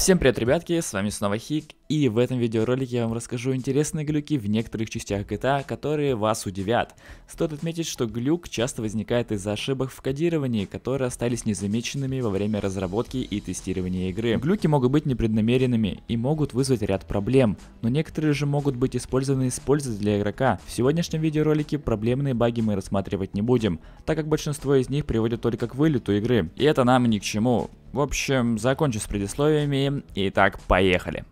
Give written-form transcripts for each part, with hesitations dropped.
Всем привет, ребятки, с вами снова Хик, и в этом видеоролике я вам расскажу интересные глюки в некоторых частях GTA, которые вас удивят. Стоит отметить, что глюк часто возникает из-за ошибок в кодировании, которые остались незамеченными во время разработки и тестирования игры. Глюки могут быть непреднамеренными и могут вызвать ряд проблем, но некоторые же могут быть использованы с пользой для игрока. В сегодняшнем видеоролике проблемные баги мы рассматривать не будем, так как большинство из них приводят только к вылету игры, и это нам ни к чему. В общем, закончу с предисловиями, итак, поехали.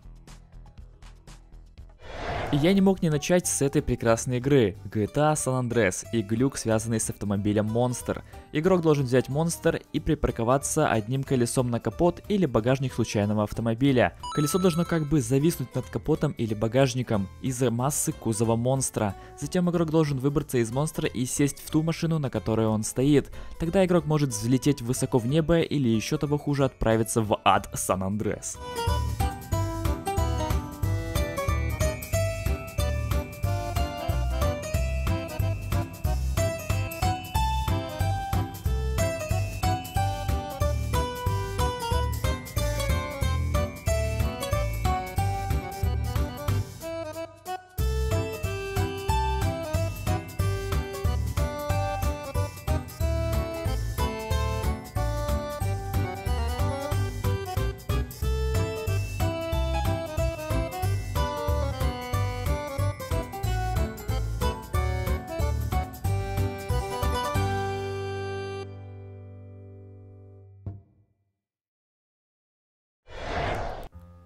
Я не мог не начать с этой прекрасной игры, GTA San Andreas и глюк, связанный с автомобилем Монстр. Игрок должен взять Монстр и припарковаться одним колесом на капот или багажник случайного автомобиля. Колесо должно как бы зависнуть над капотом или багажником из-за массы кузова Монстра. Затем игрок должен выбраться из Монстра и сесть в ту машину, на которой он стоит. Тогда игрок может взлететь высоко в небо или еще того хуже отправиться в ад Сан Андреас.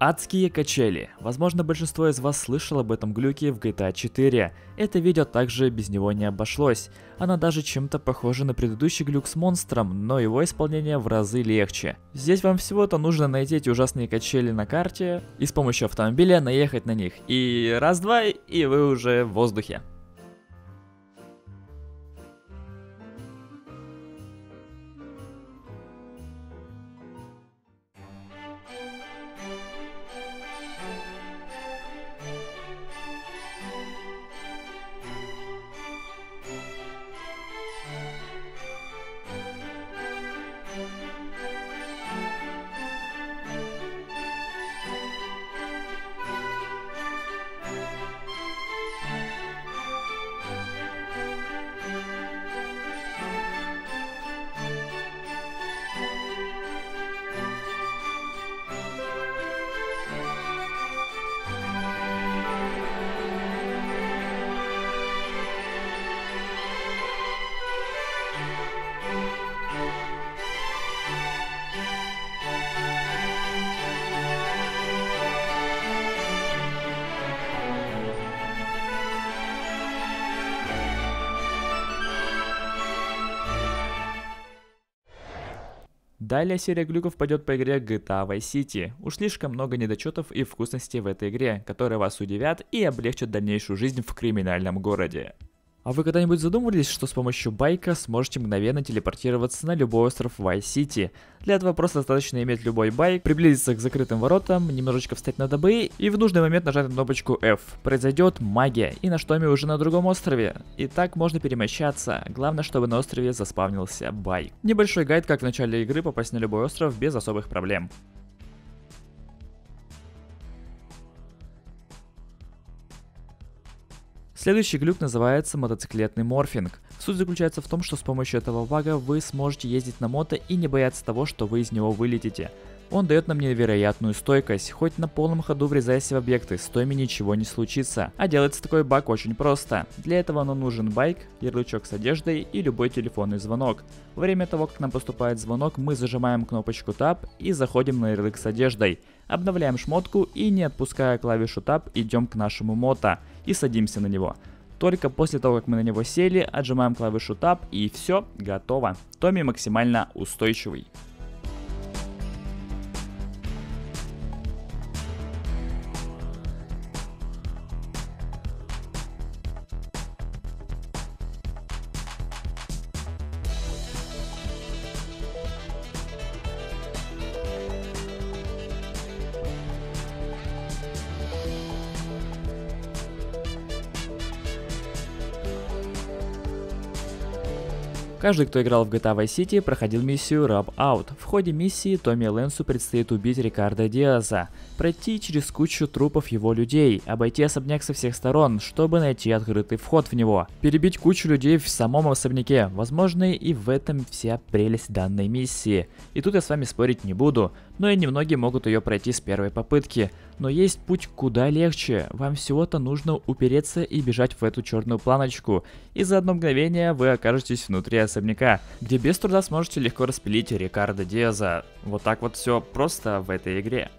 Адские качели. Возможно, большинство из вас слышало об этом глюке в GTA 4. Это видео также без него не обошлось. Она даже чем-то похожа на предыдущий глюк с монстром, но его исполнение в разы легче. Здесь вам всего-то нужно найти эти ужасные качели на карте и с помощью автомобиля наехать на них. И раз-два, и вы уже в воздухе. Далее серия глюков пойдет по игре GTA Vice City. Уж слишком много недочетов и вкусностей в этой игре, которые вас удивят и облегчат дальнейшую жизнь в криминальном городе. А вы когда-нибудь задумывались, что с помощью байка сможете мгновенно телепортироваться на любой остров Вайс-Сити? Для этого просто достаточно иметь любой байк, приблизиться к закрытым воротам, немножечко встать на дыбы и в нужный момент нажать на кнопочку F. Произойдет магия, и наш Томми уже на другом острове. И так можно перемещаться, главное, чтобы на острове заспавнился байк. Небольшой гайд, как в начале игры попасть на любой остров без особых проблем. Следующий глюк называется мотоциклетный морфинг. Суть заключается в том, что с помощью этого бага вы сможете ездить на мото и не бояться того, что вы из него вылетите. Он дает нам невероятную стойкость, хоть на полном ходу врезаясь в объекты, с Томми ничего не случится. А делается такой баг очень просто. Для этого нам нужен байк, ярлычок с одеждой и любой телефонный звонок. Во время того, как нам поступает звонок, мы зажимаем кнопочку Tab и заходим на ярлык с одеждой. Обновляем шмотку и, не отпуская клавишу Tab, идем к нашему мото и садимся на него. Только после того, как мы на него сели, отжимаем клавишу Tab и все, готово. Томми максимально устойчивый. Каждый, кто играл в GTA Vice City, проходил миссию Rub Out. В ходе миссии Томми Лэнсу предстоит убить Рикардо Диаза, пройти через кучу трупов его людей, обойти особняк со всех сторон, чтобы найти открытый вход в него, перебить кучу людей в самом особняке. Возможно, и в этом вся прелесть данной миссии. И тут я с вами спорить не буду, но и немногие могут ее пройти с первой попытки. Но есть путь куда легче, вам всего-то нужно упереться и бежать в эту черную планочку, и за одно мгновение вы окажетесь внутри особняка, где без труда сможете легко распилить Рикардо Диаза. Вот так вот все просто в этой игре.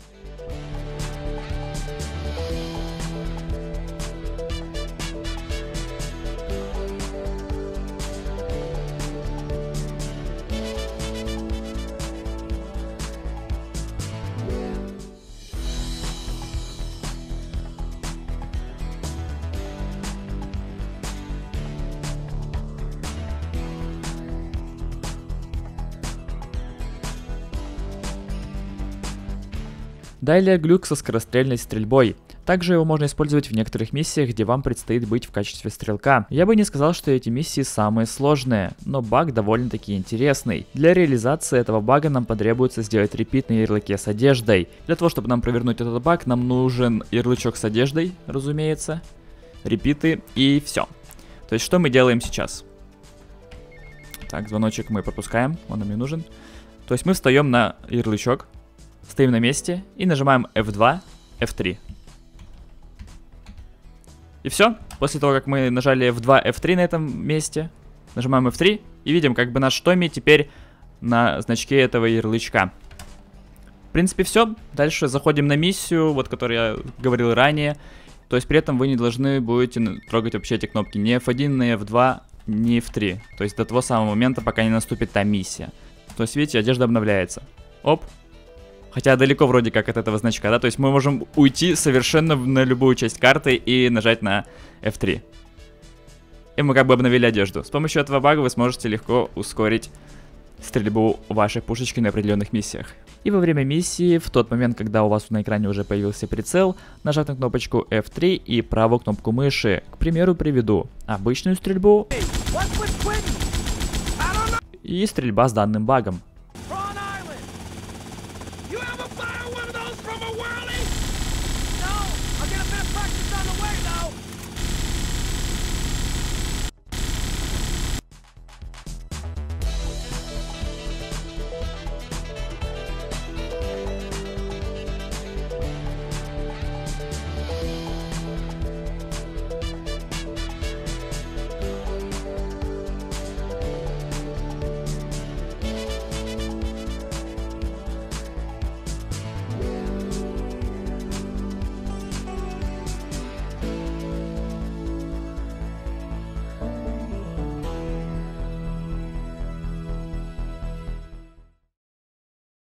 Далее глюк со скорострельной стрельбой. Также его можно использовать в некоторых миссиях, где вам предстоит быть в качестве стрелка. Я бы не сказал, что эти миссии самые сложные, но баг довольно-таки интересный. Для реализации этого бага нам потребуется сделать репит на ярлыке с одеждой. Для того, чтобы нам провернуть этот баг, нам нужен ярлычок с одеждой, разумеется, репиты и все. То есть, что мы делаем сейчас? Так, звоночек мы пропускаем, он нам не нужен. То есть, мы встаем на ярлычок. Стоим на месте и нажимаем F2, F3. И все. После того, как мы нажали F2, F3 на этом месте, нажимаем F3 и видим, как бы наш Томми теперь на значке этого ярлычка. В принципе, все. Дальше заходим на миссию, вот, которую я говорил ранее. То есть при этом вы не должны будете трогать вообще эти кнопки ни F1, ни F2, ни F3. То есть до того самого момента, пока не наступит та миссия. То есть, видите, одежда обновляется. Оп. Хотя далеко вроде как от этого значка, да? То есть мы можем уйти совершенно на любую часть карты и нажать на F3. И мы как бы обновили одежду. С помощью этого бага вы сможете легко ускорить стрельбу вашей пушечки на определенных миссиях. И во время миссии, в тот момент, когда у вас на экране уже появился прицел, нажать на кнопочку F3 и правую кнопку мыши. К примеру, приведу обычную стрельбу и стрельба с данным багом.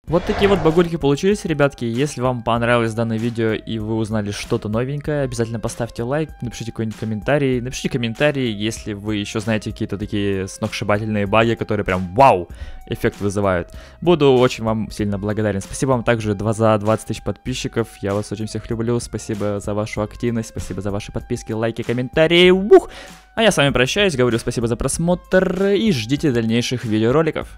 Вот такие вот багульки получились, ребятки. Если вам понравилось данное видео и вы узнали что-то новенькое, обязательно поставьте лайк, напишите какой-нибудь комментарий. Напишите комментарий, если вы еще знаете какие-то такие сногсшибательные баги, которые прям вау эффект вызывают. Буду очень вам сильно благодарен. Спасибо вам также за 20 тысяч подписчиков. Я вас очень всех люблю. Спасибо за вашу активность, спасибо за ваши подписки, лайки, комментарии. Ух! А я с вами прощаюсь, говорю спасибо за просмотр и ждите дальнейших видеороликов.